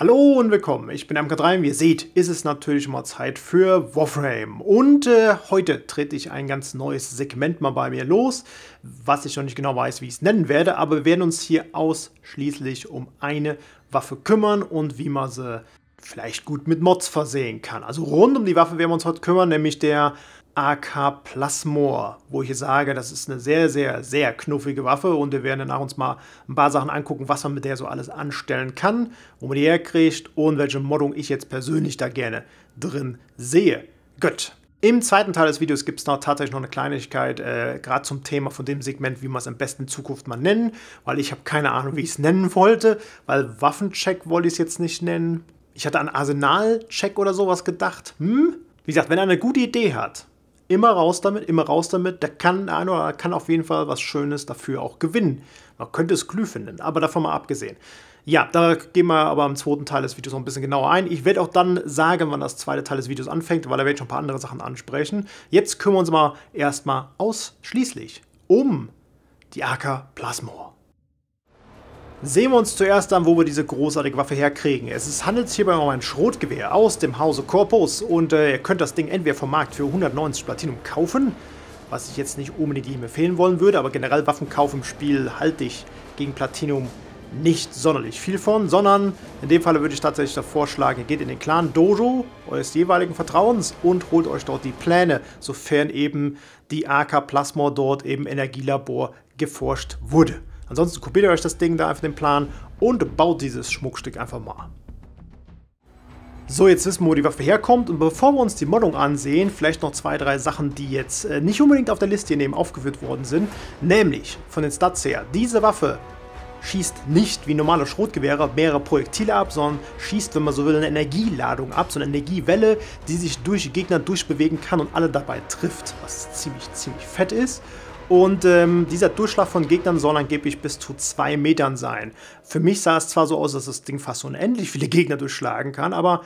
Hallo und willkommen, ich bin MK3 und wie ihr seht, ist es natürlich mal Zeit für Warframe. Und heute trete ich ein ganz neues Segment mal bei mir los, was ich noch nicht genau weiß, wie ich es nennen werde, aber wir werden uns hier ausschließlich um eine Waffe kümmern und wie man sie vielleicht gut mit Mods versehen kann. Also rund um die Waffe werden wir uns heute kümmern, nämlich der Arca Plasmor, wo ich sage, das ist eine sehr, sehr, sehr knuffige Waffe und wir werden danach uns mal ein paar Sachen angucken, was man mit der so alles anstellen kann, wo man die herkriegt und welche Moddung ich jetzt persönlich da gerne drin sehe. Gut. Im zweiten Teil des Videos gibt es tatsächlich noch eine Kleinigkeit, gerade zum Thema von dem Segment, wie man es am besten in Zukunft mal nennen, weil ich habe keine Ahnung, wie ich es nennen wollte, weil Waffencheck wollte ich es jetzt nicht nennen. Ich hatte an Arsenalcheck oder sowas gedacht. Wie gesagt, wenn er eine gute Idee hat, immer raus damit, da kann einer oder kann auf jeden Fall was Schönes dafür auch gewinnen. Man könnte es klü finden, aber davon mal abgesehen. Ja, da gehen wir aber im zweiten Teil des Videos noch ein bisschen genauer ein. Ich werde auch dann sagen, wann das zweite Teil des Videos anfängt, weil da werde ich schon ein paar andere Sachen ansprechen. Jetzt kümmern wir uns mal erstmal ausschließlich um die Arca Plasmor. Sehen wir uns zuerst an, wo wir diese großartige Waffe herkriegen. Es handelt sich hierbei um ein Schrotgewehr aus dem Hause Corpus und ihr könnt das Ding entweder vom Markt für 190 Platinum kaufen, was ich jetzt nicht unbedingt ihm empfehlen wollen würde, aber generell Waffenkauf im Spiel halte ich gegen Platinum nicht sonderlich viel von, sondern in dem Fall würde ich tatsächlich vorschlagen, ihr geht in den Clan Dojo eures jeweiligen Vertrauens und holt euch dort die Pläne, sofern eben die Arca Plasmor dort im Energielabor geforscht wurde. Ansonsten kopiert ihr euch das Ding da einfach den Plan und baut dieses Schmuckstück einfach mal. So, jetzt wissen wir, wo die Waffe herkommt und bevor wir uns die Moddung ansehen, vielleicht noch zwei, drei Sachen, die jetzt nicht unbedingt auf der Liste hier neben aufgeführt worden sind. Nämlich, von den Stats her, diese Waffe schießt nicht wie normale Schrotgewehre mehrere Projektile ab, sondern schießt, wenn man so will, eine Energieladung ab, so eine Energiewelle, die sich durch die Gegner durchbewegen kann und alle dabei trifft, was ziemlich, ziemlich fett ist. Und dieser Durchschlag von Gegnern soll angeblich bis zu 2 Metern sein. Für mich sah es zwar so aus, dass das Ding fast unendlich viele Gegner durchschlagen kann, aber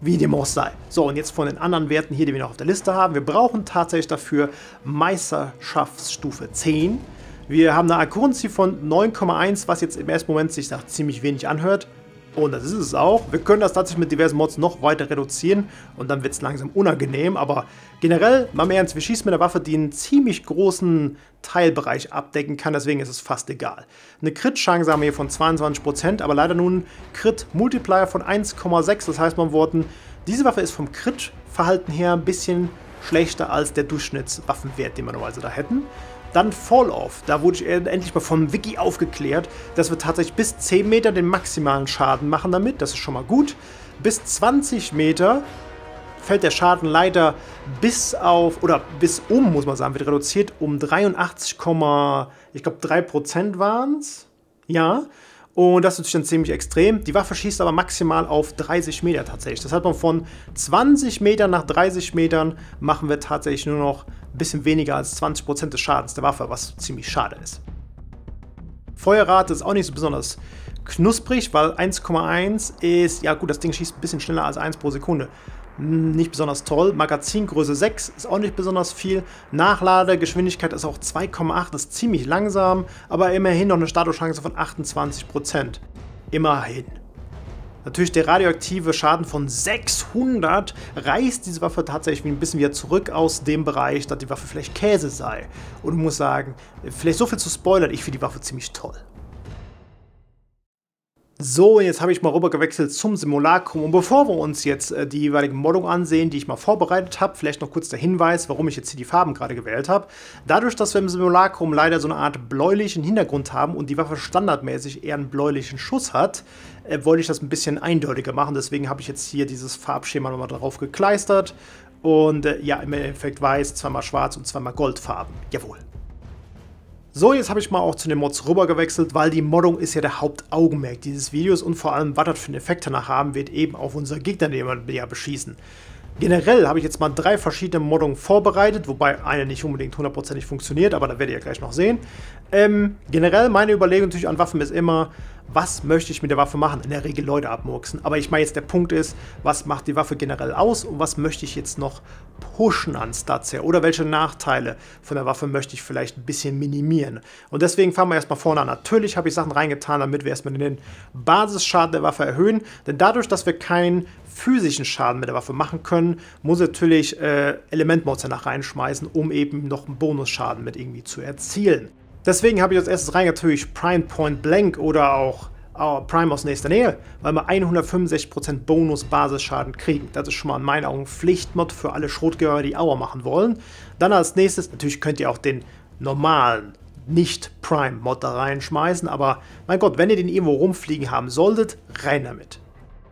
wie dem auch sei. So, und jetzt von den anderen Werten hier, die wir noch auf der Liste haben. Wir brauchen tatsächlich dafür Meisterschaftsstufe 10. Wir haben eine Accuracy von 9,1, was jetzt im ersten Moment sich nach ziemlich wenig anhört. Und das ist es auch. Wir können das tatsächlich mit diversen Mods noch weiter reduzieren und dann wird es langsam unangenehm. Aber generell, mal im Ernst, wir schießen mit einer Waffe, die einen ziemlich großen Teilbereich abdecken kann. Deswegen ist es fast egal. Eine Crit-Chance haben wir hier von 22%, aber leider nun Crit-Multiplier von 1,6. Das heißt mit Worten, diese Waffe ist vom Crit-Verhalten her ein bisschen schlechter als der Durchschnittswaffenwert, den wir normalerweise da hätten. Dann Fall-Off, da wurde ich endlich mal vom Wiki aufgeklärt, dass wir tatsächlich bis 10 Meter den maximalen Schaden machen damit, das ist schon mal gut. Bis 20 Meter fällt der Schaden leider wird reduziert um 83,3% waren es, ja. Und das ist natürlich dann ziemlich extrem. Die Waffe schießt aber maximal auf 30 Meter tatsächlich. Das heißt, von 20 Metern nach 30 Metern machen wir tatsächlich nur noch ein bisschen weniger als 20% des Schadens der Waffe, was ziemlich schade ist. Feuerrate ist auch nicht so besonders knusprig, weil 1,1 ist, ja gut, das Ding schießt ein bisschen schneller als 1 pro Sekunde. Nicht besonders toll. Magazingröße 6 ist auch nicht besonders viel. Nachladegeschwindigkeit ist auch 2,8, ist ziemlich langsam, aber immerhin noch eine Statuschance von 28%. Immerhin. Natürlich der radioaktive Schaden von 600 reißt diese Waffe tatsächlich ein bisschen wieder zurück aus dem Bereich, dass die Waffe vielleicht Käse sei. Und ich muss sagen, vielleicht so viel zu spoilern, ich finde die Waffe ziemlich toll. So, jetzt habe ich mal rüber gewechselt zum Simulacrum und bevor wir uns jetzt die jeweilige Moddung ansehen, die ich mal vorbereitet habe, vielleicht noch kurz der Hinweis, warum ich jetzt hier die Farben gerade gewählt habe. Dadurch, dass wir im Simulacrum leider so eine Art bläulichen Hintergrund haben und die Waffe standardmäßig eher einen bläulichen Schuss hat, wollte ich das ein bisschen eindeutiger machen, deswegen habe ich jetzt hier dieses Farbschema nochmal drauf gekleistert und ja, im Endeffekt weiß, zweimal schwarz und zweimal goldfarben, jawohl. So, jetzt habe ich mal auch zu den Mods rüber gewechselt, weil die Moddung ist ja der Hauptaugenmerk dieses Videos und vor allem, was das für einen Effekt danach haben wird, eben auf unsere Gegner, die wir ja beschießen. Generell habe ich jetzt mal 3 verschiedene Moddungen vorbereitet, wobei eine nicht unbedingt hundertprozentig funktioniert, aber da werdet ihr ja gleich noch sehen. Generell meine Überlegung natürlich an Waffen ist immer, was möchte ich mit der Waffe machen? In der Regel Leute abmurksen. Aber ich meine jetzt, der Punkt ist, was macht die Waffe generell aus und was möchte ich jetzt noch pushen an Stats her? Oder welche Nachteile von der Waffe möchte ich vielleicht ein bisschen minimieren? Und deswegen fangen wir erstmal vorne an. Natürlich habe ich Sachen reingetan, damit wir erstmal den Basisschaden der Waffe erhöhen. Denn dadurch, dass wir keinen physischen Schaden mit der Waffe machen können, muss natürlich Elementmods danach reinschmeißen, um eben noch einen Bonusschaden mit irgendwie zu erzielen. Deswegen habe ich als erstes rein natürlich Prime Point Blank oder auch Prime aus nächster Nähe, weil wir 165% Bonus-Basisschaden kriegen. Das ist schon mal in meinen Augen Pflichtmod für alle Schrotgehörer, die Auer machen wollen. Dann als nächstes, natürlich könnt ihr auch den normalen Nicht-Prime-Mod da reinschmeißen, aber mein Gott, wenn ihr den irgendwo rumfliegen haben solltet, rein damit.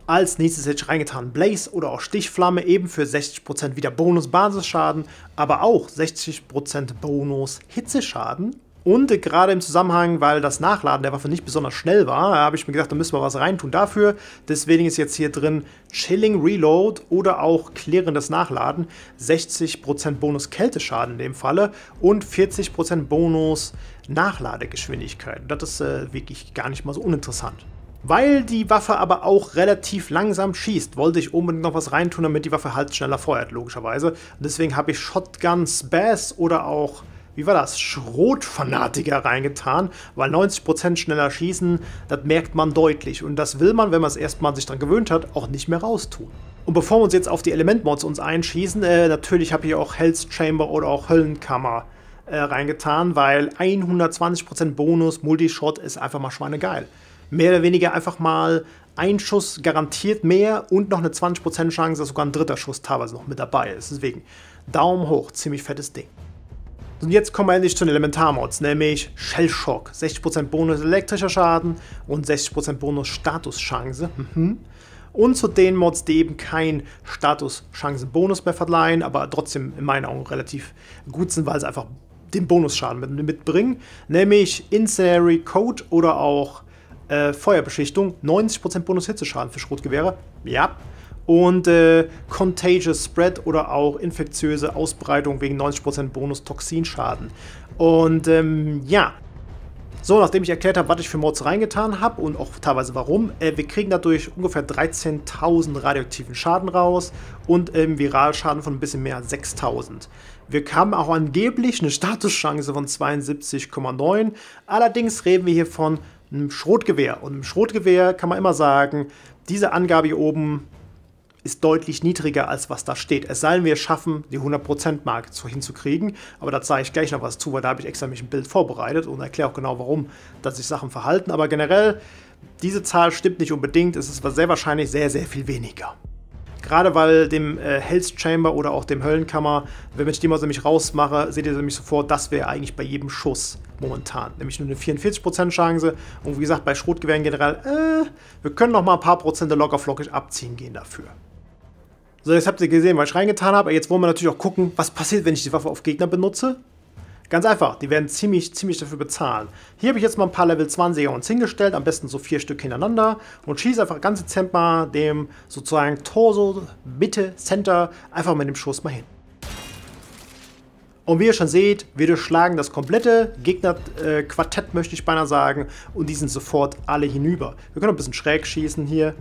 Als nächstes hätte ich reingetan Blaze oder auch Stichflamme, eben für 60% wieder Bonus-Basisschaden, aber auch 60% Bonus-Hitzeschaden. Und gerade im Zusammenhang, weil das Nachladen der Waffe nicht besonders schnell war, habe ich mir gedacht, da müssen wir was reintun dafür. Deswegen ist jetzt hier drin Chilling Reload oder auch klärendes Nachladen. 60% Bonus Kälteschaden in dem Falle und 40% Bonus Nachladegeschwindigkeit. Das ist wirklich gar nicht mal so uninteressant. Weil die Waffe aber auch relativ langsam schießt, wollte ich unbedingt noch was reintun, damit die Waffe halt schneller feuert, logischerweise. Und deswegen habe ich Shotgun Bass oder auch... wie war das? Schrotfanatiker reingetan, weil 90% schneller schießen, das merkt man deutlich. Und das will man, wenn man es erstmal sich daran gewöhnt hat, auch nicht mehr raustun. Und bevor wir uns jetzt auf die Elementmods uns einschießen, natürlich habe ich auch Hell's Chamber oder auch Höllenkammer reingetan, weil 120% Bonus Multishot ist einfach mal schweinegeil. Mehr oder weniger einfach mal ein Schuss garantiert mehr und noch eine 20% Chance, dass sogar ein dritter Schuss teilweise noch mit dabei ist. Deswegen Daumen hoch, ziemlich fettes Ding. Und jetzt kommen wir endlich zu den Elementarmods, nämlich Shellshock. 60% Bonus elektrischer Schaden und 60% Bonus Statuschance. Und zu den Mods, die eben keinen Statuschancen-Bonus mehr verleihen, aber trotzdem in meinen Augen relativ gut sind, weil sie einfach den Bonusschaden mitbringen, nämlich Incenary Code oder auch Feuerbeschichtung. 90% Bonus Hitzeschaden für Schrotgewehre. Ja. Und Contagious Spread oder auch infektiöse Ausbreitung wegen 90% Bonus Toxinschaden. Und ja, so, nachdem ich erklärt habe, was ich für Mods reingetan habe und auch teilweise warum, wir kriegen dadurch ungefähr 13.000 radioaktiven Schaden raus und Viralschaden von ein bisschen mehr als 6.000. Wir haben auch angeblich eine Statuschance von 72,9, allerdings reden wir hier von einem Schrotgewehr. Und im Schrotgewehr kann man immer sagen, diese Angabe hier oben ist deutlich niedriger, als was da steht. Es sei denn, wir schaffen, die 100%-Marke hinzukriegen. Aber da zeige ich gleich noch was zu, weil da habe ich extra mich ein Bild vorbereitet und erkläre auch genau, warum dass sich Sachen verhalten. Aber generell, diese Zahl stimmt nicht unbedingt. Es ist sehr wahrscheinlich sehr, sehr viel weniger. Gerade weil dem Hell's Chamber oder auch dem Höllenkammer, wenn ich die mal so nämlich rausmache, seht ihr nämlich sofort, das wäre eigentlich bei jedem Schuss momentan. Nämlich nur eine 44% Chance. Und wie gesagt, bei Schrotgewehren generell, wir können noch mal ein paar Prozente lockerflockig abziehen gehen dafür. So, jetzt habt ihr gesehen, was ich reingetan habe. Jetzt wollen wir natürlich auch gucken, was passiert, wenn ich die Waffe auf Gegner benutze. Ganz einfach, die werden ziemlich dafür bezahlen. Hier habe ich jetzt mal ein paar Level 20er uns hingestellt, am besten so 4 Stück hintereinander. Und schieße einfach ganz dezent mal dem sozusagen Torso, Mitte, Center, einfach mit dem Schuss mal hin. Und wie ihr schon seht, wir durchschlagen das komplette Gegnerquartett, möchte ich beinahe sagen. Und die sind sofort alle hinüber. Wir können ein bisschen schräg schießen hier.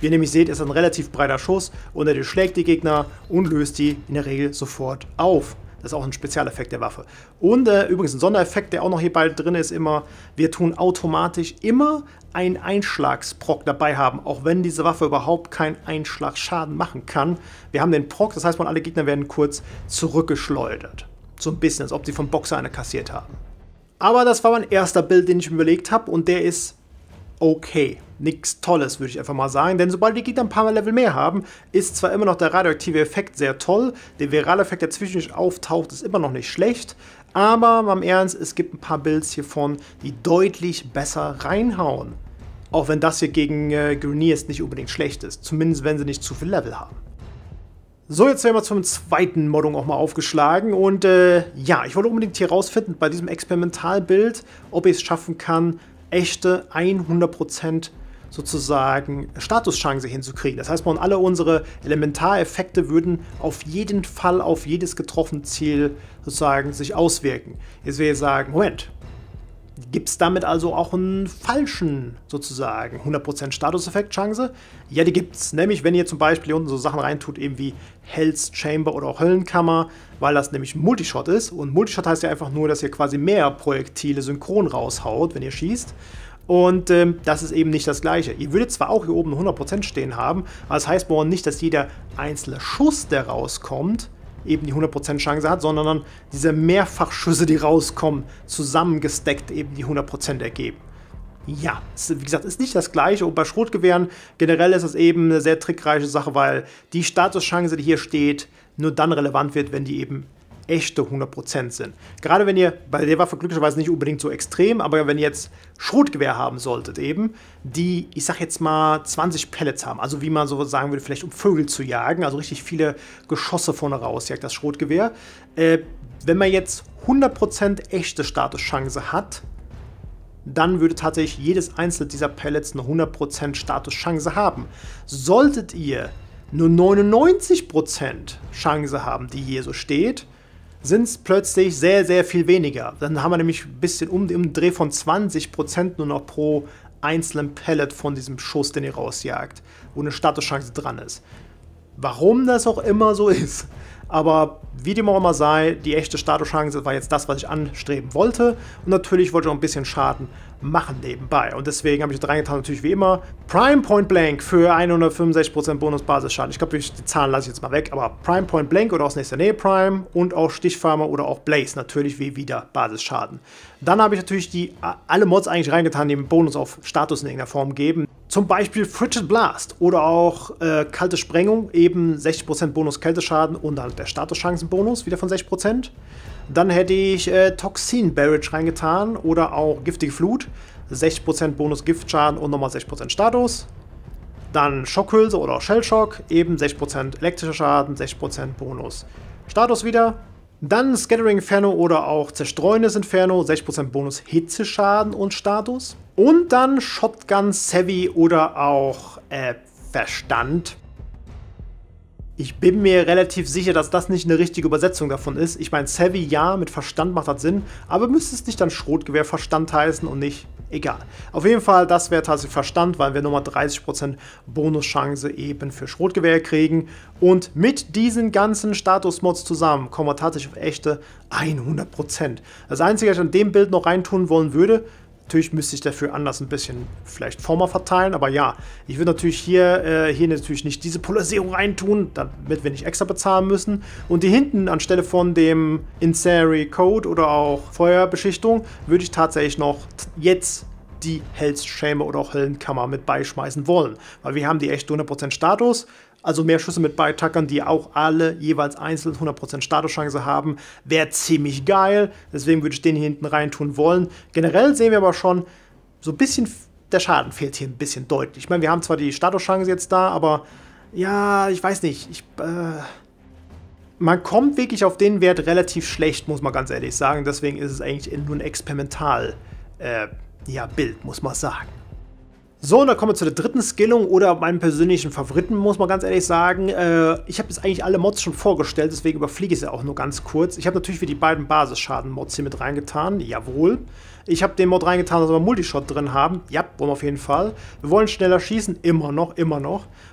Wie ihr nämlich seht, ist ein relativ breiter Schuss und er durchschlägt die Gegner und löst die in der Regel sofort auf. Das ist auch ein Spezialeffekt der Waffe. Und übrigens ein Sondereffekt, der auch noch hier bald drin ist, immer, wir tun automatisch immer einen Einschlagsproc dabei haben, auch wenn diese Waffe überhaupt keinen Einschlagsschaden machen kann. Wir haben den Proc, das heißt, man, alle Gegner werden kurz zurückgeschleudert. So ein bisschen, als ob sie vom Boxer eine kassiert haben. Aber das war mein erster Build, den ich mir überlegt habe und der ist okay. Nichts Tolles, würde ich einfach mal sagen, denn sobald die Gegner ein paar Level mehr haben, ist zwar immer noch der radioaktive Effekt sehr toll, der Viraleffekt, der zwischendurch auftaucht, ist immer noch nicht schlecht, aber mal im Ernst, es gibt ein paar Builds hiervon, die deutlich besser reinhauen. Auch wenn das hier gegen Greeniers nicht unbedingt schlecht ist, zumindest wenn sie nicht zu viel Level haben. So, jetzt werden wir zum zweiten Modding auch mal aufgeschlagen und ja, ich wollte unbedingt hier rausfinden, bei diesem Experimentalbild, ob ich es schaffen kann, echte 100% sozusagen Statuschance hinzukriegen. Das heißt, man, alle unsere Elementareffekte würden auf jeden Fall auf jedes getroffene Ziel sozusagen sich auswirken. Jetzt will ich sagen, Moment, Gibt es damit also auch einen falschen, sozusagen, 100% Status-Effekt-Chance? Ja, die gibt es. Nämlich, wenn ihr zum Beispiel hier unten so Sachen reintut, eben wie Hell's Chamber oder auch Höllenkammer, weil das nämlich Multishot ist. Und Multishot heißt ja einfach nur, dass ihr quasi mehr Projektile synchron raushaut, wenn ihr schießt. Und das ist eben nicht das Gleiche. Ihr würdet zwar auch hier oben 100% stehen haben, aber das heißt aber nicht, dass jeder einzelne Schuss, der rauskommt, eben die 100% Chance hat, sondern dann diese Mehrfachschüsse, die rauskommen, zusammengesteckt eben die 100% ergeben. Ja, wie gesagt, ist nicht das Gleiche. Und bei Schrotgewehren generell ist das eben eine sehr trickreiche Sache, weil die Statuschance, die hier steht, nur dann relevant wird, wenn die eben echte 100% sind. Gerade wenn ihr bei der Waffe glücklicherweise nicht unbedingt so extrem, aber wenn ihr jetzt Schrotgewehr haben solltet eben, die, ich sag jetzt mal, 20 Pellets haben, also wie man so sagen würde, vielleicht um Vögel zu jagen, also richtig viele Geschosse vorne rausjagt das Schrotgewehr. Wenn man jetzt 100% echte Statuschance hat, dann würde tatsächlich jedes einzelne dieser Pellets eine 100% Statuschance haben. Solltet ihr nur 99% Chance haben, die hier so steht, sind es plötzlich sehr, sehr viel weniger. Dann haben wir nämlich ein bisschen im Dreh von 20% nur noch pro einzelnen Pellet von diesem Schuss, den ihr rausjagt, wo eine Statuschance dran ist. Warum das auch immer so ist. Aber wie dem auch immer sei, die echte Statuschance war jetzt das, was ich anstreben wollte. Und natürlich wollte ich auch ein bisschen Schaden machen nebenbei. Und deswegen habe ich da reingetan, natürlich wie immer, Prime Point Blank für 165% Bonusbasisschaden. Ich glaube, die Zahlen lasse ich jetzt mal weg, aber Prime Point Blank oder aus nächster Nähe Prime und auch Stichfarmer oder auch Blaze, natürlich wie wieder Basisschaden. Dann habe ich natürlich alle Mods eigentlich reingetan, die einen Bonus auf Status in irgendeiner Form geben. Zum Beispiel Frigid Blast oder auch kalte Sprengung, eben 60% Bonus Kälteschaden und dann der Statuschancenbonus wieder von 60%. Dann hätte ich Toxin Barrage reingetan oder auch Giftige Flut, 60% Bonus Giftschaden und nochmal 60% Status. Dann Schockhülse oder auch Shellshock, eben 60% elektrischer Schaden, 60% Bonus Status wieder. Dann Scattering Inferno oder auch Zerstreuendes Inferno, 60% Bonus Hitzeschaden und Status. Und dann Shotgun Savvy oder auch Verstand. Ich bin mir relativ sicher, dass das nicht eine richtige Übersetzung davon ist. Ich meine, Savvy ja, mit Verstand macht das Sinn, aber müsste es nicht dann Schrotgewehrverstand heißen und nicht egal. Auf jeden Fall, das wäre tatsächlich Verstand, weil wir nochmal 30% Bonuschance eben für Schrotgewehr kriegen. Und mit diesen ganzen Statusmods zusammen kommen wir tatsächlich auf echte 100%. Das Einzige, was ich an dem Bild noch reintun wollen würde, natürlich müsste ich dafür anders ein bisschen vielleicht Former verteilen, aber ja, ich würde natürlich hier natürlich nicht diese Polarisierung reintun, damit wir nicht extra bezahlen müssen. Und die hinten anstelle von dem Incenary Code oder auch Feuerbeschichtung würde ich tatsächlich noch jetzt die Hell's Chamber oder auch Höllenkammer mit beischmeißen wollen, weil wir haben die echt 100% Status. Also mehr Schüsse mit Beitackern, die auch alle jeweils einzeln 100% Statuschance haben, wäre ziemlich geil. Deswegen würde ich den hier hinten reintun wollen. Generell sehen wir aber schon, so ein bisschen, der Schaden fehlt hier ein bisschen deutlich. Ich meine, wir haben zwar die Statuschance jetzt da, aber ja, ich weiß nicht. Man kommt wirklich auf den Wert relativ schlecht, muss man ganz ehrlich sagen. Deswegen ist es eigentlich nur ein Experimental, ja, Bild, muss man sagen. So, und dann kommen wir zu der dritten Skillung oder meinem persönlichen Favoriten, muss man ganz ehrlich sagen. Ich habe jetzt eigentlich alle Mods schon vorgestellt, deswegen überfliege ich es ja auch nur ganz kurz. Ich habe natürlich wieder die beiden Basisschaden-Mods hier mit reingetan, jawohl. Ich habe den Mod reingetan, dass wir Multishot drin haben, ja, wollen wir auf jeden Fall. Wir wollen schneller schießen, immer noch.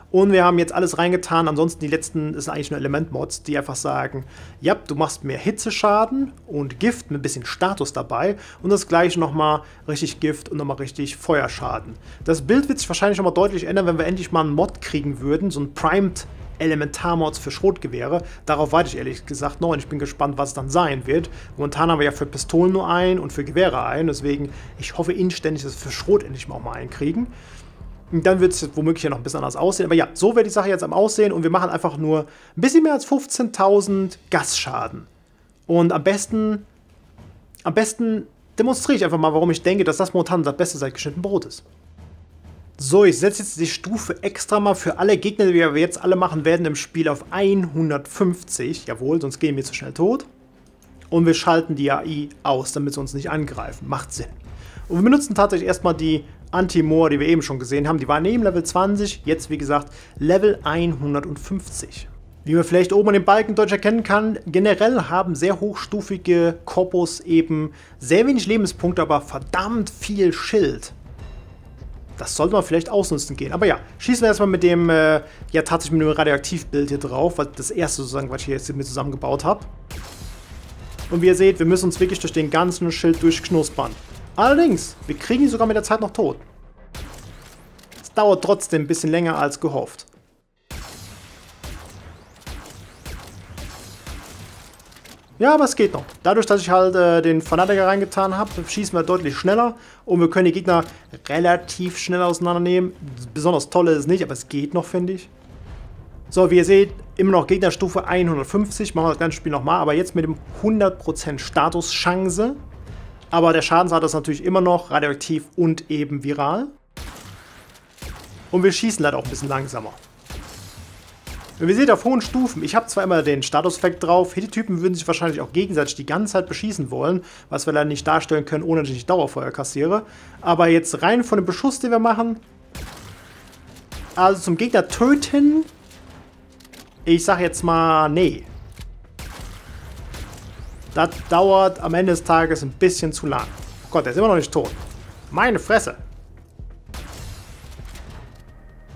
Und wir haben jetzt alles reingetan, ansonsten die letzten sind eigentlich nur Elementmods, die einfach sagen, ja, du machst mehr Hitzeschaden und Gift mit ein bisschen Status dabei und das gleiche nochmal richtig Gift und nochmal richtig Feuerschaden. Das Bild wird sich wahrscheinlich nochmal deutlich ändern, wenn wir endlich mal einen Mod kriegen würden, so ein Primed Elementarmods für Schrotgewehre. Darauf warte ich ehrlich gesagt noch und ich bin gespannt, was es dann sein wird. Momentan haben wir ja für Pistolen nur einen und für Gewehre einen, deswegen ich hoffe inständig, dass wir für Schrot endlich mal einen kriegen. Dann wird es womöglich ja noch ein bisschen anders aussehen. Aber ja, so wird die Sache jetzt am Aussehen. Und wir machen einfach nur ein bisschen mehr als 15.000 Gasschaden. Und am besten demonstriere ich einfach mal, warum ich denke, dass das momentan das Beste seit geschnittenem Brot ist. So, ich setze jetzt die Stufe extra mal für alle Gegner, die wir jetzt alle machen werden, im Spiel auf 150. Jawohl, sonst gehen wir zu schnell tot. Und wir schalten die AI aus, damit sie uns nicht angreifen. Macht Sinn. Und wir benutzen tatsächlich erstmal die Anti-Moor, die wir eben schon gesehen haben, die waren eben Level 20, jetzt wie gesagt Level 150. Wie man vielleicht oben an den Balken deutlich erkennen kann, generell haben sehr hochstufige Corpus eben sehr wenig Lebenspunkte, aber verdammt viel Schild. Das sollte man vielleicht ausnutzen gehen. Aber ja, schießen wir erstmal mit dem, ja tatsächlich mit dem Radioaktivbild hier drauf, weil das erste sozusagen, was ich hier jetzt mit zusammengebaut habe. Und wie ihr seht, wir müssen uns wirklich durch den ganzen Schild durchknuspern. Allerdings, wir kriegen ihn sogar mit der Zeit noch tot. Es dauert trotzdem ein bisschen länger als gehofft. Ja, aber es geht noch. Dadurch, dass ich halt den Fanatiker reingetan habe, schießen wir deutlich schneller. Und wir können die Gegner relativ schnell auseinandernehmen. Besonders toll ist es nicht, aber es geht noch, finde ich. So, wie ihr seht, immer noch Gegnerstufe 150. Machen wir das ganze Spiel nochmal, aber jetzt mit dem 100% Statuschance. Aber der Schadensart ist natürlich immer noch radioaktiv und eben viral. Und wir schießen leider auch ein bisschen langsamer. Und wie ihr seht, auf hohen Stufen, ich habe zwar immer den Status-Effekt drauf, Hittypen würden sich wahrscheinlich auch gegenseitig die ganze Zeit beschießen wollen, was wir leider nicht darstellen können, ohne dass ich Dauerfeuer kassiere. Aber jetzt rein von dem Beschuss, den wir machen, also zum Gegner töten, ich sag jetzt mal, nee. Das dauert am Ende des Tages ein bisschen zu lang. Oh Gott, der ist immer noch nicht tot. Meine Fresse.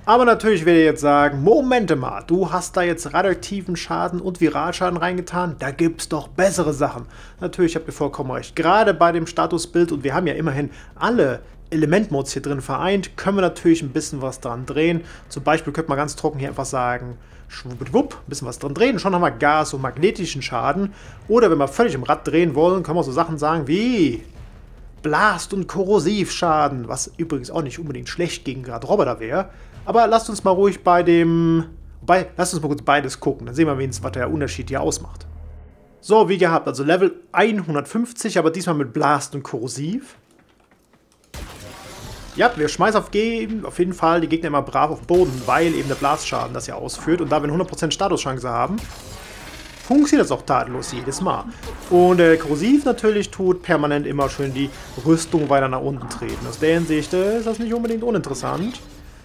Aber natürlich werde ich jetzt sagen, Moment mal, du hast da jetzt radioaktiven Schaden und Viralschaden reingetan, da gibt's doch bessere Sachen. Natürlich habt ihr vollkommen recht, gerade bei dem Statusbild, und wir haben ja immerhin alle Elementmods hier drin vereint, können wir natürlich ein bisschen was dran drehen. Zum Beispiel könnte man ganz trocken hier einfach sagen, schwuppdiwupp, ein bisschen was dran drehen, schon haben wir Gas- und magnetischen Schaden. Oder wenn wir völlig im Rad drehen wollen, können wir so Sachen sagen wie Blast- und Korrosivschaden, was übrigens auch nicht unbedingt schlecht gegen gerade Roboter wäre. Aber lasst uns mal ruhig bei dem... lasst uns mal kurz beides gucken, dann sehen wir wenigstens, was der Unterschied hier ausmacht. So, wie gehabt, also Level 150, aber diesmal mit Blast und Korrosiv. Ja, wir schmeißen auf jeden Fall die Gegner immer brav auf den Boden, weil eben der Blastschaden das ja ausführt. Und da wir eine 100% Statuschance haben, funktioniert das auch tadellos jedes Mal. Und Korrosiv natürlich tut permanent immer schön die Rüstung weiter nach unten treten. Aus der Hinsicht ist das nicht unbedingt uninteressant.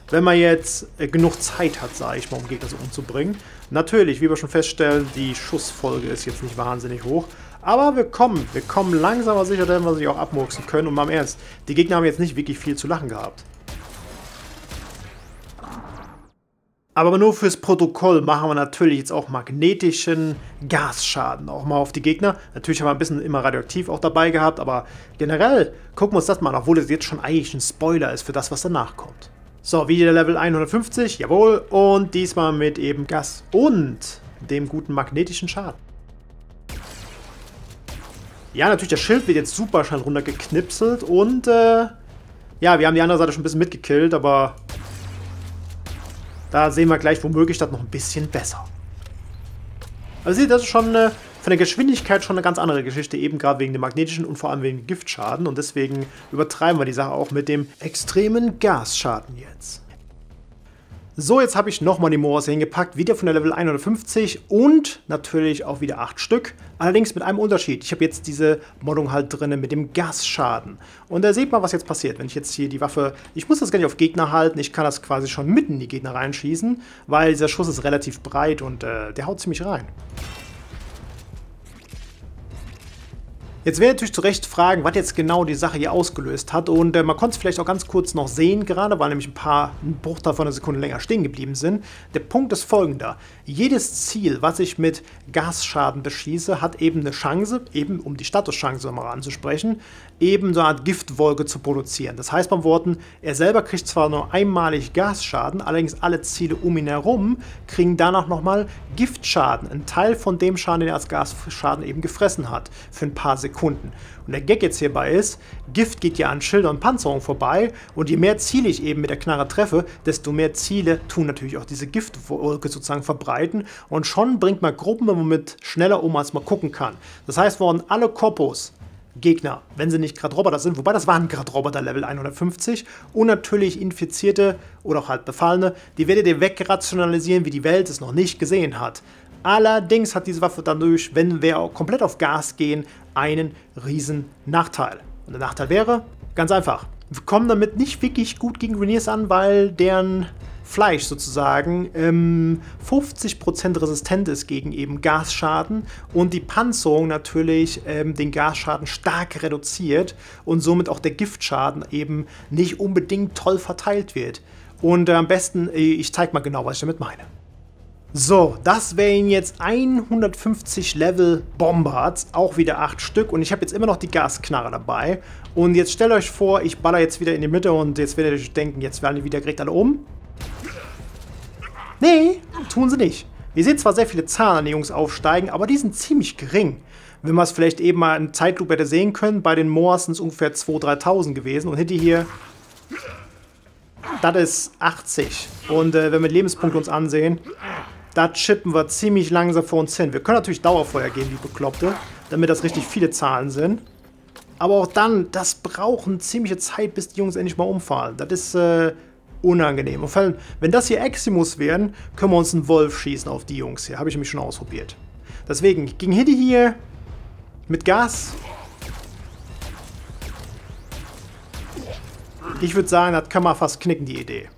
Wenn man jetzt genug Zeit hat, sage ich mal, um Gegner so umzubringen. Natürlich, wie wir schon feststellen, die Schussfolge ist jetzt nicht wahnsinnig hoch. Aber wir kommen langsam aber sicher, dass wir sie auch abmurksen können. Und mal im Ernst, die Gegner haben jetzt nicht wirklich viel zu lachen gehabt. Aber nur fürs Protokoll machen wir natürlich jetzt auch magnetischen Gasschaden auch mal auf die Gegner. Natürlich haben wir ein bisschen immer radioaktiv auch dabei gehabt, aber generell gucken wir uns das mal an, obwohl es jetzt schon eigentlich ein Spoiler ist für das, was danach kommt. So, wieder Level 150, jawohl, und diesmal mit eben Gas und dem guten magnetischen Schaden. Ja, natürlich, das Schild wird jetzt super schnell runtergeknipselt und, ja, wir haben die andere Seite schon ein bisschen mitgekillt, aber da sehen wir gleich womöglich das noch ein bisschen besser. Also seht ihr, das ist schon von der Geschwindigkeit schon eine ganz andere Geschichte, eben gerade wegen dem magnetischen und vor allem wegen dem Giftschaden. Und deswegen übertreiben wir die Sache auch mit dem extremen Gasschaden jetzt. So, jetzt habe ich nochmal die Moras hingepackt, wieder von der Level 150 und natürlich auch wieder 8 Stück. Allerdings mit einem Unterschied. Ich habe jetzt diese Moddung halt drin mit dem Gasschaden. Und da seht mal, was jetzt passiert, wenn ich jetzt hier die Waffe... Ich muss das gar nicht auf Gegner halten, ich kann das quasi schon mitten in die Gegner reinschießen, weil dieser Schuss ist relativ breit und der haut ziemlich rein. Jetzt werden natürlich zu Recht fragen, was jetzt genau die Sache hier ausgelöst hat, und man konnte es vielleicht auch ganz kurz noch sehen gerade, weil nämlich ein Bruchteil von einer Sekunde länger stehen geblieben sind. Der Punkt ist folgender. Jedes Ziel, was ich mit Gasschaden beschieße, hat eben eine Chance, eben um die Statuschance mal anzusprechen, eben so eine Art Giftwolke zu produzieren. Das heißt beim Worten, er selber kriegt zwar nur einmalig Gasschaden, allerdings alle Ziele um ihn herum kriegen danach nochmal Giftschaden. Ein Teil von dem Schaden, den er als Gasschaden eben gefressen hat, für ein paar Sekunden. Und der Gag jetzt hierbei ist, Gift geht ja an Schilder und Panzerung vorbei, und je mehr Ziele ich eben mit der Knarre treffe, desto mehr Ziele tun natürlich auch diese Giftwolke sozusagen verbreiten, und schon bringt man Gruppen damit schneller um, als man gucken kann. Das heißt, wir haben alle Korpus Gegner, wenn sie nicht gerade Roboter sind, wobei das waren gerade Roboter Level 150, und natürlich Infizierte oder auch halt Befallene, die werdet ihr wegrationalisieren, wie die Welt es noch nicht gesehen hat. Allerdings hat diese Waffe dadurch, wenn wir auch komplett auf Gas gehen, einen riesen Nachteil. Und der Nachteil wäre, ganz einfach, wir kommen damit nicht wirklich gut gegen Reniers an, weil deren Fleisch sozusagen 50% resistent ist gegen eben Gasschaden und die Panzerung natürlich den Gasschaden stark reduziert und somit auch der Giftschaden eben nicht unbedingt toll verteilt wird. Und am besten, ich zeige mal genau, was ich damit meine. So, das wären jetzt 150 Level Bombards, auch wieder 8 Stück und ich habe jetzt immer noch die Gasknarre dabei. Und jetzt stellt euch vor, ich baller jetzt wieder in die Mitte und jetzt werdet ihr denken, jetzt werden die wieder direkt alle um. Nee, tun sie nicht. Ihr seht zwar sehr viele Zahlen an den Jungs aufsteigen, aber die sind ziemlich gering. Wenn wir es vielleicht eben mal in Zeitlupe hätte sehen können, bei den Moors sind es ungefähr 2.000, 3.000 gewesen und hinter hier, das ist 80. Und wenn wir Lebenspunkte uns ansehen, da chippen wir ziemlich langsam vor uns hin. Wir können natürlich Dauerfeuer geben, die Bekloppte, damit das richtig viele Zahlen sind. Aber auch dann, das braucht eine ziemliche Zeit, bis die Jungs endlich mal umfallen. Das ist unangenehm. Und vor allem, wenn das hier Eximus wären, können wir uns einen Wolf schießen auf die Jungs hier. Habe ich nämlich schon ausprobiert. Deswegen, gegen Hiddy hier mit Gas. Ich würde sagen, das kann man fast knicken, die Idee.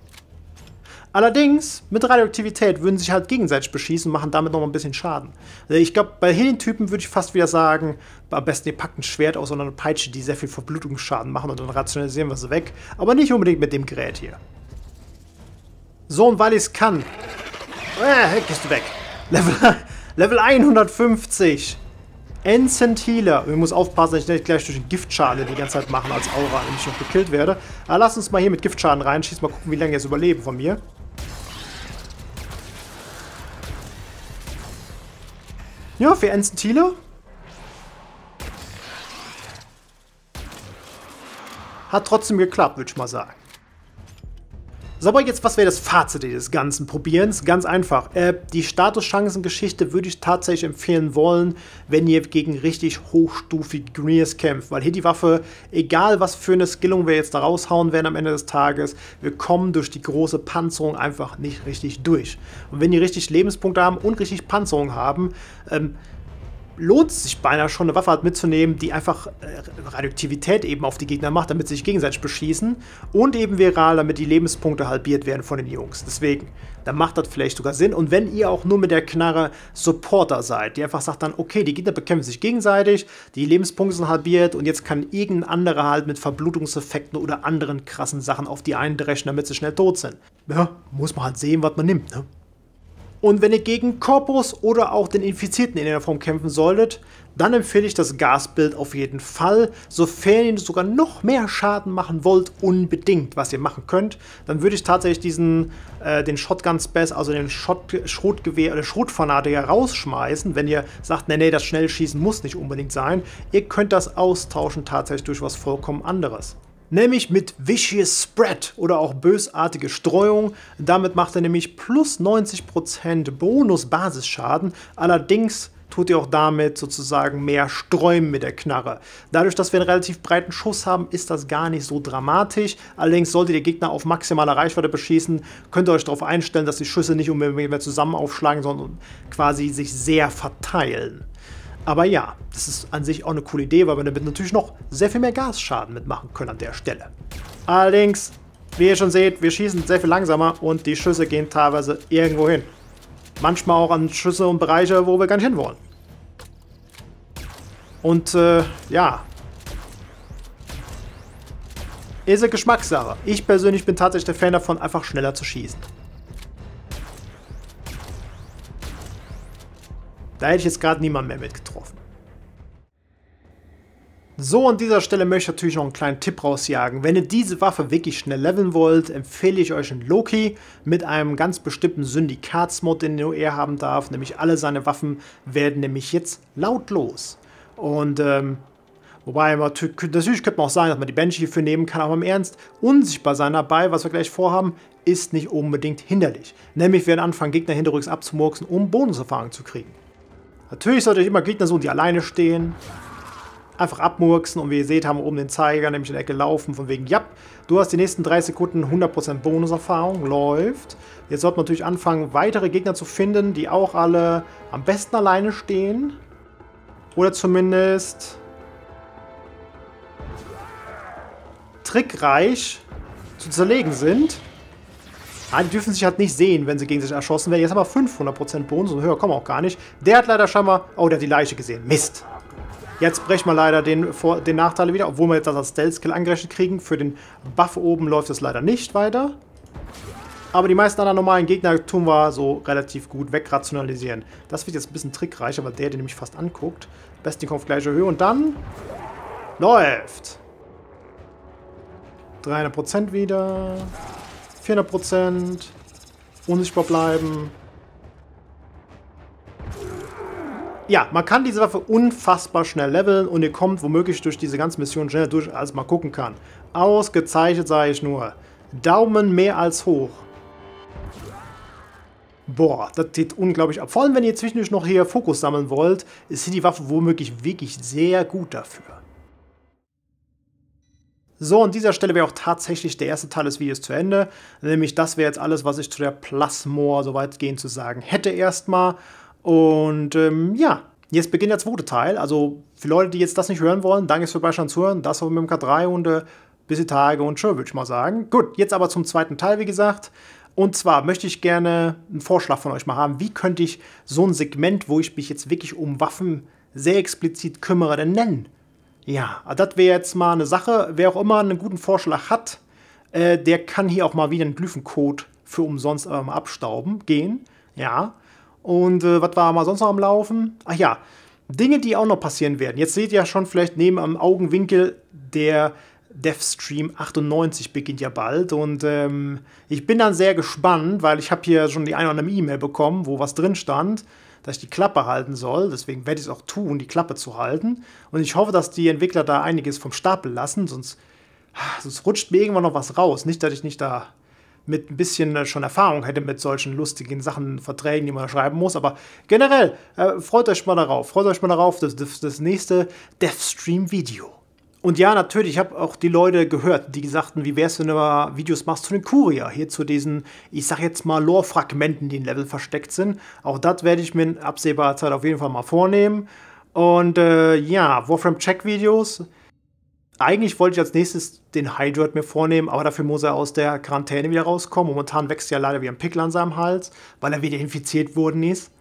Allerdings, mit Radioaktivität würden sie sich halt gegenseitig beschießen und machen damit noch mal ein bisschen Schaden. Also ich glaube, bei Helin-Typen würde ich fast wieder sagen, am besten ihr packt ein Schwert aus oder eine Peitsche, die sehr viel Verblutungsschaden machen und dann rationalisieren wir sie weg. Aber nicht unbedingt mit dem Gerät hier. So, und weil ich es kann. Gehst du weg. Level 150. Ancient Healer. Ich muss aufpassen, dass ich nicht gleich durch den Giftschaden die ganze Zeit machen als Aura, wenn ich noch gekillt werde. Aber lass uns mal hier mit Giftschaden reinschießen, mal gucken, wie lange jetzt überleben von mir. Ja, für Ancient Healer. Hat trotzdem geklappt, würde ich mal sagen. So, aber jetzt, was wäre das Fazit des ganzen Probierens? Ganz einfach. Die Statuschancen-Geschichte würde ich tatsächlich empfehlen wollen, wenn ihr gegen richtig hochstufige Greeniers kämpft. Weil hier die Waffe, egal was für eine Skillung wir jetzt da raushauen werden am Ende des Tages, wir kommen durch die große Panzerung einfach nicht richtig durch. Und wenn die richtig Lebenspunkte haben und richtig Panzerung haben, lohnt es sich beinahe schon, eine Waffe halt mitzunehmen, die einfach Radioaktivität eben auf die Gegner macht, damit sie sich gegenseitig beschießen und eben viral, damit die Lebenspunkte halbiert werden von den Jungs. Deswegen, dann macht das vielleicht sogar Sinn. Und wenn ihr auch nur mit der Knarre Supporter seid, die einfach sagt dann, okay, die Gegner bekämpfen sich gegenseitig, die Lebenspunkte sind halbiert und jetzt kann irgendein anderer halt mit Verblutungseffekten oder anderen krassen Sachen auf die eindreschen, damit sie schnell tot sind. Ja, muss man halt sehen, was man nimmt, ne? Und wenn ihr gegen Corpus oder auch den Infizierten in der Form kämpfen solltet, dann empfehle ich das Gasbild auf jeden Fall, sofern ihr sogar noch mehr Schaden machen wollt, unbedingt, was ihr machen könnt. Dann würde ich tatsächlich diesen, den Shotgun Bass, also den Schrotgewehr oder Schrotfanatiker rausschmeißen, wenn ihr sagt, nee, nee, das Schnellschießen muss nicht unbedingt sein. Ihr könnt das austauschen tatsächlich durch was vollkommen anderes. Nämlich mit Vicious Spread oder auch bösartige Streuung. Damit macht er nämlich plus 90% Bonus-Basisschaden. Allerdings tut ihr auch damit sozusagen mehr Sträumen mit der Knarre. Dadurch, dass wir einen relativ breiten Schuss haben, ist das gar nicht so dramatisch. Allerdings solltet ihr Gegner auf maximaler Reichweite beschießen, könnt ihr euch darauf einstellen, dass die Schüsse nicht unbedingt mehr zusammen aufschlagen, sondern quasi sich sehr verteilen. Aber ja, das ist an sich auch eine coole Idee, weil wir damit natürlich noch sehr viel mehr Gasschaden mitmachen können an der Stelle. Allerdings, wie ihr schon seht, wir schießen sehr viel langsamer und die Schüsse gehen teilweise irgendwo hin. Manchmal auch an Schüsse und Bereiche, wo wir gar nicht hinwollen. Und ja, ist eine Geschmackssache. Ich persönlich bin tatsächlich der Fan davon, einfach schneller zu schießen. Da hätte ich jetzt gerade niemand mehr mitgetroffen. So, an dieser Stelle möchte ich natürlich noch einen kleinen Tipp rausjagen. Wenn ihr diese Waffe wirklich schnell leveln wollt, empfehle ich euch einen Loki mit einem ganz bestimmten Syndikatsmod, den nur er haben darf. Nämlich alle seine Waffen werden nämlich jetzt lautlos. Und wobei, natürlich könnte man auch sagen, dass man die Banshee hierfür nehmen kann, aber im Ernst, unsichtbar sein dabei, was wir gleich vorhaben, ist nicht unbedingt hinderlich. Nämlich werden anfangen, Gegner hinterrücks abzumurksen, um Bonuserfahrung zu kriegen. Natürlich solltet ihr immer Gegner suchen, die alleine stehen. Einfach abmurksen und wie ihr seht, haben wir oben den Zeiger nämlich in der Ecke laufen. Von wegen, ja, du hast die nächsten 3 Sekunden 100% Bonuserfahrung. Läuft. Jetzt sollte man natürlich anfangen, weitere Gegner zu finden, die auch alle am besten alleine stehen. Oder zumindest trickreich zu zerlegen sind. Ah, die dürfen sich halt nicht sehen, wenn sie gegen sich erschossen werden. Jetzt haben wir 500% Bonus und höher kommen wir auch gar nicht. Der hat leider scheinbar... Oh, der hat die Leiche gesehen. Mist. Jetzt brechen wir leider den Nachteil wieder, obwohl wir jetzt das als Stealth-Skill angerechnet kriegen. Für den Buff oben läuft es leider nicht weiter. Aber die meisten anderen normalen Gegner tun wir so relativ gut wegrationalisieren. Das wird jetzt ein bisschen trickreicher, weil der nämlich fast anguckt. Bestenkampf auf gleicher Höhe und dann... Läuft! 300% wieder... 400%... Unsichtbar bleiben... Ja, man kann diese Waffe unfassbar schnell leveln und ihr kommt womöglich durch diese ganze Mission schneller durch, als man gucken kann. Ausgezeichnet, sage ich nur. Daumen mehr als hoch. Boah, das geht unglaublich ab. Vor allem, wenn ihr zwischendurch noch hier Fokus sammeln wollt, ist die Waffe womöglich wirklich sehr gut dafür. So, an dieser Stelle wäre auch tatsächlich der erste Teil des Videos zu Ende. Nämlich, das wäre jetzt alles, was ich zu der Plasmor so weitgehend zu sagen hätte erstmal. Und ja, jetzt beginnt der zweite Teil. Also für Leute, die jetzt das nicht hören wollen, danke fürs Vorbeischauen zu hören. Das war mit dem K3 und bis die Tage und schön, würde ich mal sagen. Gut, jetzt aber zum zweiten Teil, wie gesagt. Und zwar möchte ich gerne einen Vorschlag von euch mal haben. Wie könnte ich so ein Segment, wo ich mich jetzt wirklich um Waffen sehr explizit kümmere, denn nennen? Ja, das wäre jetzt mal eine Sache. Wer auch immer einen guten Vorschlag hat, der kann hier auch mal wieder einen Glyphencode für umsonst abstauben gehen. Ja. Und was war mal sonst noch am Laufen? Ach ja, Dinge, die auch noch passieren werden. Jetzt seht ihr ja schon vielleicht neben am Augenwinkel, der DevStream 98 beginnt ja bald. Und ich bin dann sehr gespannt, weil ich habe hier schon die eine oder andere E-Mail bekommen, wo was drin stand, dass ich die Klappe halten soll. Deswegen werde ich es auch tun, die Klappe zu halten. Und ich hoffe, dass die Entwickler da einiges vom Stapel lassen, sonst rutscht mir irgendwann noch was raus. Nicht, dass ich nicht da... mit ein bisschen schon Erfahrung hätte mit solchen lustigen Sachen, Verträgen, die man schreiben muss. Aber generell, freut euch mal darauf. Freut euch mal darauf, das nächste DevStream-Video. Und ja, natürlich, ich habe auch die Leute gehört, die sagten, wie wär's, wenn du mal Videos machst zu den Kurier, hier zu diesen, ich sag jetzt mal, Lore-Fragmenten, die in Level versteckt sind. Auch das werde ich mir in absehbarer Zeit auf jeden Fall mal vornehmen. Und ja, Warframe-Check-Videos. Eigentlich wollte ich als nächstes den Hydroid mir vornehmen, aber dafür muss er aus der Quarantäne wieder rauskommen. Momentan wächst er ja leider wie ein Pickel an seinem Hals, weil er wieder infiziert worden ist.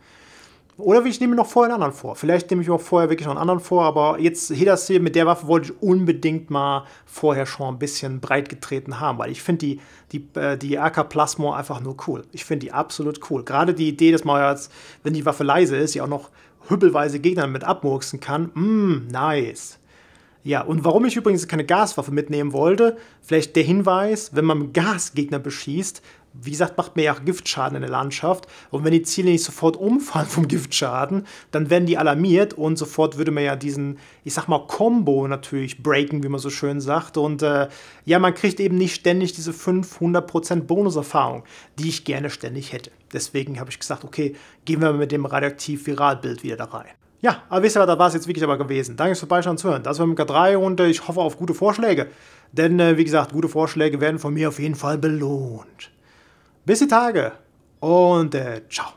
Oder ich nehme mir noch vorher einen anderen vor. Vielleicht nehme ich mir auch vorher wirklich noch einen anderen vor, aber jetzt hier das hier mit der Waffe wollte ich unbedingt mal vorher schon ein bisschen breit getreten haben, weil ich finde die Arca Plasmor einfach nur cool. Ich finde die absolut cool. Gerade die Idee, dass man jetzt, wenn die Waffe leise ist, ja auch noch hüppelweise Gegnern mit abmurksen kann. Nice. Ja, und warum ich übrigens keine Gaswaffe mitnehmen wollte, vielleicht der Hinweis, wenn man Gasgegner beschießt, wie gesagt, macht man ja auch Giftschaden in der Landschaft. Und wenn die Ziele nicht sofort umfallen vom Giftschaden, dann werden die alarmiert und sofort würde man ja diesen, ich sag mal, Combo natürlich breaken, wie man so schön sagt. Und ja, man kriegt eben nicht ständig diese 500% Bonuserfahrung, die ich gerne ständig hätte. Deswegen habe ich gesagt, okay, gehen wir mit dem Radioaktiv-Viral-Bild wieder da rein. Ja, aber wisst ihr, da war es jetzt wirklich aber gewesen. Danke fürs Vorbeischauen zu hören. Das war mit K3 und ich hoffe auf gute Vorschläge. Denn, wie gesagt, gute Vorschläge werden von mir auf jeden Fall belohnt. Bis die Tage und ciao.